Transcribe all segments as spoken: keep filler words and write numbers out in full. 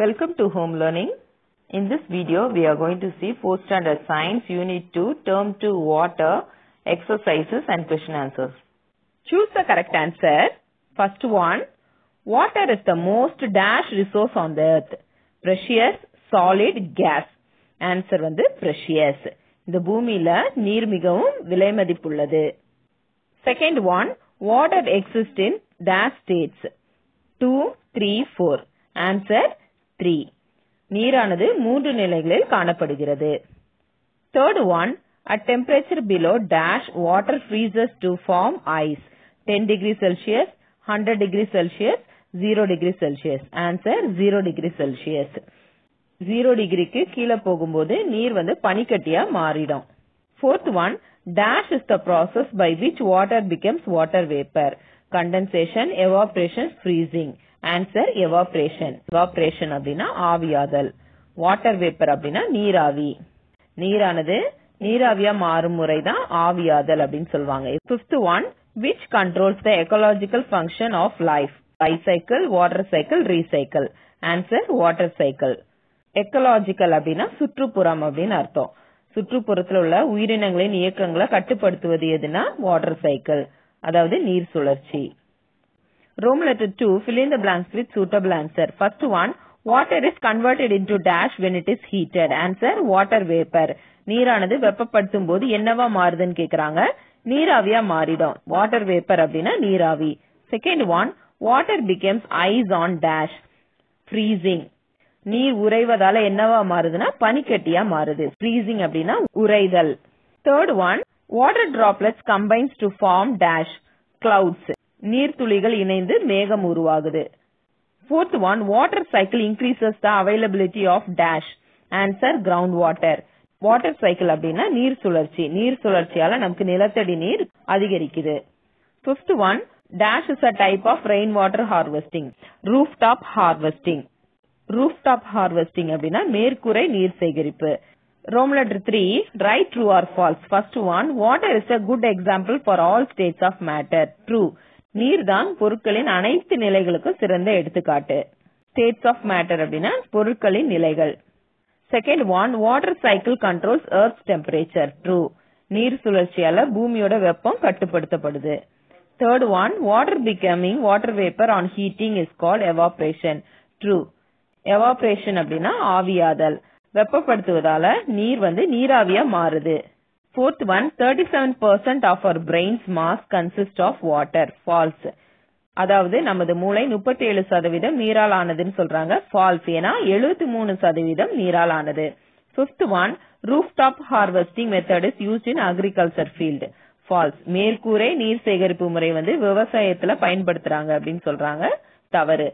Welcome to Home Learning. In this video, we are going to see fourth Standard Science, Unit two, Term two, Water, Exercises and Question Answers. Choose the correct answer. First one, water is the most dash resource on the earth. Precious, solid, gas. Answer வந்து precious. இந்த பூமியில நீர் மிகவும் விலைமதிப்புள்ளது. Second one, water exists in dash states. two, three, four. Answer three. நீரானது மூன்று நிலைகளில் காணப்படுகிறது. Third one, at temperature below dash, water freezes to form ice. ten degrees Celsius, one hundred degrees Celsius, zero degrees Celsius. Answer zero degrees Celsius. zero degreeக்கு கீழே போகும்போது நீர் வந்து பனிக்கட்டியா மாறிடும். Fourth one, dash is the process by which water becomes water vapor. Condensation, evaporation, freezing. Answer evaporation. Evaporation அப்படின்னா ஆவியாதல். Water vapour அப்படின்னா நீராவி. நீரானது நீராவியா மாறும் முறைதான் ஆவியாதல் அப்படின்னு சொல்வாங்க. Fifth one, which controls the ecological function of life? Life cycle, water cycle, recycle. Answer water cycle. Ecological அப்படின்னா சுற்றுப்புறம் அப்படின்னு அர்த்தம். சுற்றுப்புறத்தில் உள்ள உயிரினங்களின் இயக்கங்களை கட்டுப்படுத்துவது எதுனா வாட்டர் சைக்கிள், அதாவது நீர் சுழற்சி. Roman letter two, fill in the blanks with suitable answer. First one, water is converted into dash when it is heated. Answer, water vapor. நீரானது வெப்பப்படுத்தும் போது என்னவா மாறுதுன்னு கேக்குறாங்க, நீராவியா மாறிடும். Water vapor அப்படின்னா நீராவி. Second one, water becomes ice on dash, freezing. நீர் உறைவதால என்னவா மாறுதுன்னா பனிக்கட்டியா மாறுது. Freezing அப்படின்னா உறைதல். Third one, water droplets combines to form dash, clouds. நீர் துளிகள் இணைந்து மேகம் உருவாகுது. Fourth one, water cycle increases the availability of dash. Answer ground water. Water cycle அப்படின்னா நீர் சுழற்சி. நீர் சுழற்சியால நமக்கு நிலத்தடி நீர் அதிகரிக்குது. Fifth one, dash is a type of rainwater harvesting. Rooftop harvesting. Rooftop harvesting அப்படின்னா மேற்கூரை நீர் சேகரிப்பு. Roman letter three, right, true or false. First one, water is a good example for all states of matter. True. நீர்தான் பொருட்களின் அனைத்து நிலைகளுக்கும் சிறந்த எடுத்துக்காட்டு. States of matter அப்படின்னா பொருட்களின் நிலைகள். Second one, water cycle controls earth's temperature. True. நீர் சுழற்சியால பூமியோட வெப்பம் கட்டுப்படுத்தப்படுது. Third one, water becoming water vapor on heating is called evaporation. True. Evaporation அப்படின்னா ஆவியாதல். வெப்பப்படுத்துவதால நீர் வந்து நீராவியா மாறுது. Fourth one, thirty-seven percent of our brain's mass consists of water. False. அதாவது நமது மூளை முப்பத்தி ஏழு சதவீதம் நீரால் ஆனதுன்னு சொல்றாங்க. False. ஏன்னா எழுபத்தி மூணு சதவீதம் நீரால் ஆனது. Fifth one, rooftop harvesting method is used in agriculture field. False. மேற்கூரை நீர் சேகரிப்பு முறை வந்து விவசாயத்துல பயன்படுத்துறாங்க அப்படின்னு சொல்றாங்க. தவறு.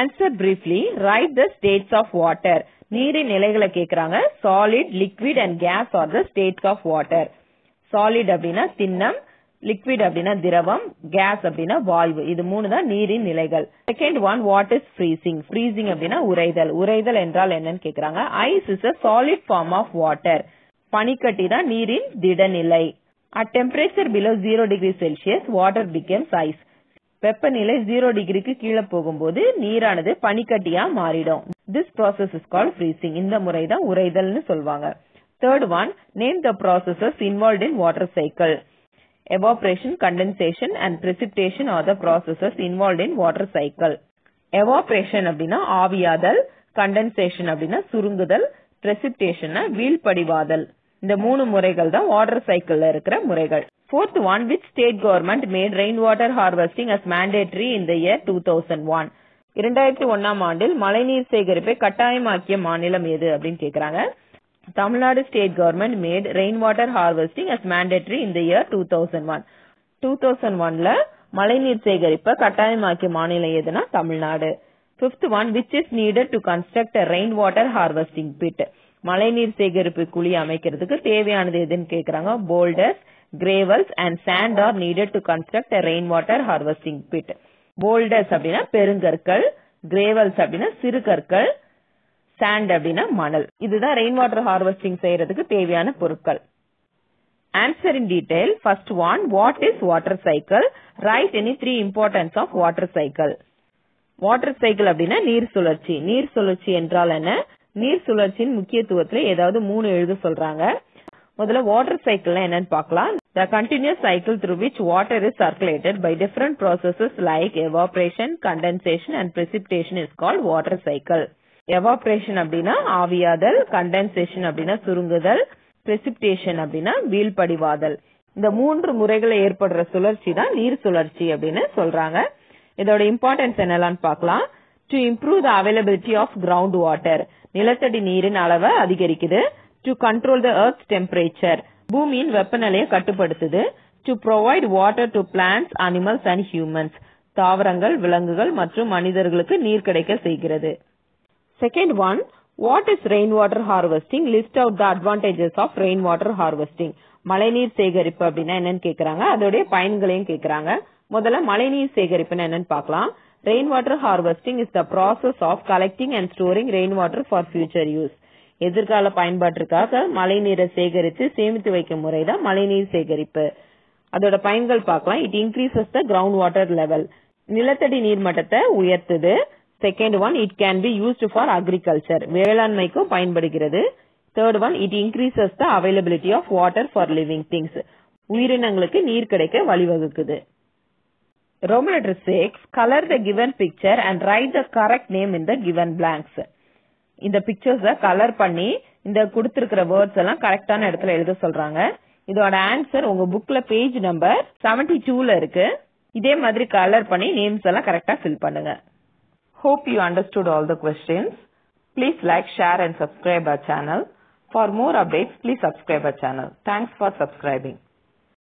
Answer briefly, write the states of water. நீரின் நிலைகளை கேக்குறாங்க. Solid, liquid and gas are the states of water. Solid அப்படின்னா திண்ணம், liquid அப்படின்னா திரவம், gas அப்படின்னா வாயு. இது மூணு தான் நீரின் நிலைகள். Second one, what is freezing? Freezing அப்படின்னா உறைதல். உறைதல் என்றால் என்னன்னு கேக்குறாங்க. Ice is a solid form of water. பனிக்கட்டி தான் நீரின் திடநிலை. At temperature below zero degrees Celsius, water becomes ice. வெப்பநிலை ஜீரோ டிகிரிக்கு கீழே போகும்போது நீரானது பனிக்கட்டியா மாறிடும். This process is called freezing. இந்த முறைதான் உறைதல்னு சொல்வாங்க. Third one, name the processes involved in water cycle. Evaporation, condensation and precipitation are the processes involved in water cycle. Evaporation அப்படின்னா ஆவியாதல், condensation அப்படின்னா சுருங்குதல், precipitation வீழ்படிவாதல். இந்த மூணு முறைகள் தான் வாட்டர் சைக்கிள்ல இருக்கிற முறைகள். Fourth one, which state government made rainwater harvesting as mandatory in the year two thousand one? இரண்டாயிரத்து ஒன்றாம் ஆண்டில் மழைநீர் சேகரிப்பை கட்டாயமாக்கிய மாநிலம் எது அப்படின்னு கேக்குறாங்க. Tamil Nadu state government made rainwater harvesting as mandatory in the year two thousand one. Two thousand ஒன்ல மழைநீர் சேகரிப்பை கட்டாயமாக்கிய மாநிலம் எதுனா Tamil Nadu. Fifth one, which is needed to construct a rainwater harvesting pit. மழைநீர் சேகரிப்பு குழி அமைக்கிறதுக்கு தேவையானது எதுன்னு கேக்குறாங்க. Boulders, gravels and sand are needed to construct a rainwater harvesting pit. Boulders அப்படின்னா பெருங்கற்கள், gravels அப்படின்னா சிறுகற்கள், sand அப்படின்னா மணல். இதுதான் ரெயின்வாட்டர் ஹார்வெஸ்டிங் செய்யறதுக்கு தேவையான பொருட்கள். Answer in detail. First one, what is water cycle? Write any three importance of water cycle. Water cycle அப்படின்னா நீர் சுழற்சி. நீர் சுழற்சி என்றால் என்ன? நீர் சுழற்சியின் முக்கியத்துவத்துல ஏதாவது மூணு எழுத சொல்றாங்க. முதல்ல வாட்டர் சைக்கிள்னா என்னன்னு பாக்கலாம். The continuous cycle through which water is circulated by different processes like evaporation, condensation and precipitation is called water cycle. Evaporation அப்படின்னா ஆவியாதல், condensation அப்படின்னா சுருங்குதல், precipitation அப்படின்னா வீழ்படிவாதல். இந்த மூன்று முறைகளை ஏற்படுற சுழற்சி தான் நீர் சுழற்சி அப்படின்னு சொல்றாங்க. இதோட இம்பார்ட்டன்ஸ் என்னெல்லாம் பாக்கலாம். To improve the availability of ground water, நிலத்தடி நீரின் அளவை அதிகரிக்குது. To control the earth temperature, பூமியின் வெப்பநிலையை கட்டுப்படுத்துது. To provide water to plants, animals and humans, தாவரங்கள், விலங்குகள் மற்றும் மனிதர்களுக்கு நீர் கிடைக்க செய்கிறது. Second one, what is rain water harvesting, list out the advantages of rain water harvesting. மழைநீர் சேகரிப்பு அப்படின்னா என்னன்னு கேக்குறாங்க, அதோடைய பயன்களையும் கேக்குறாங்க. முதல்ல மழைநீர் சேகரிப்புன்னு என்னன்னு பாக்கலாம். Rain water harvesting is the process of collecting and storing rain water for future use. எதிர்கால பயன்பாட்டிற்காக மழை நீரை சேகரித்து சேமித்து வைக்கும் முறைதான் மழைநீர் சேகரிப்பு. அதோட பயன்கள் பார்க்கலாம். It increases the ground water level, நிலத்தடி நீர் மட்டத்தை உயர்த்துது. Second one, it can be used for agriculture, வேளாண்மைக்கும் பயன்படுகிறது. Third one, it increases the availability of water for living things, உயிரினங்களுக்கு நீர் கிடைக்க வழிவகுக்குது. Roman letter six, colour the given picture and write the correct name in the given blanks. இந்த பிக்சர்ஸ colour பண்ணி இந்த கொடுத்திருக்கிற வேர்ட்ஸ் எல்லாம் கரெக்டான இடத்துல எழுத சொல்றாங்க. இதோட ஆன்சர் உங்க புக்ல பேஜ் நம்பர் செவன்டி டூல இருக்கு. இதே மாதிரி கலர் பண்ணி நேம்ஸ் எல்லாம் கரெக்டா ஃபில் பண்ணுங்க. Hope you understood all the questions. Please like, share and subscribe our channel. For more updates, please subscribe our channel. Thanks for subscribing.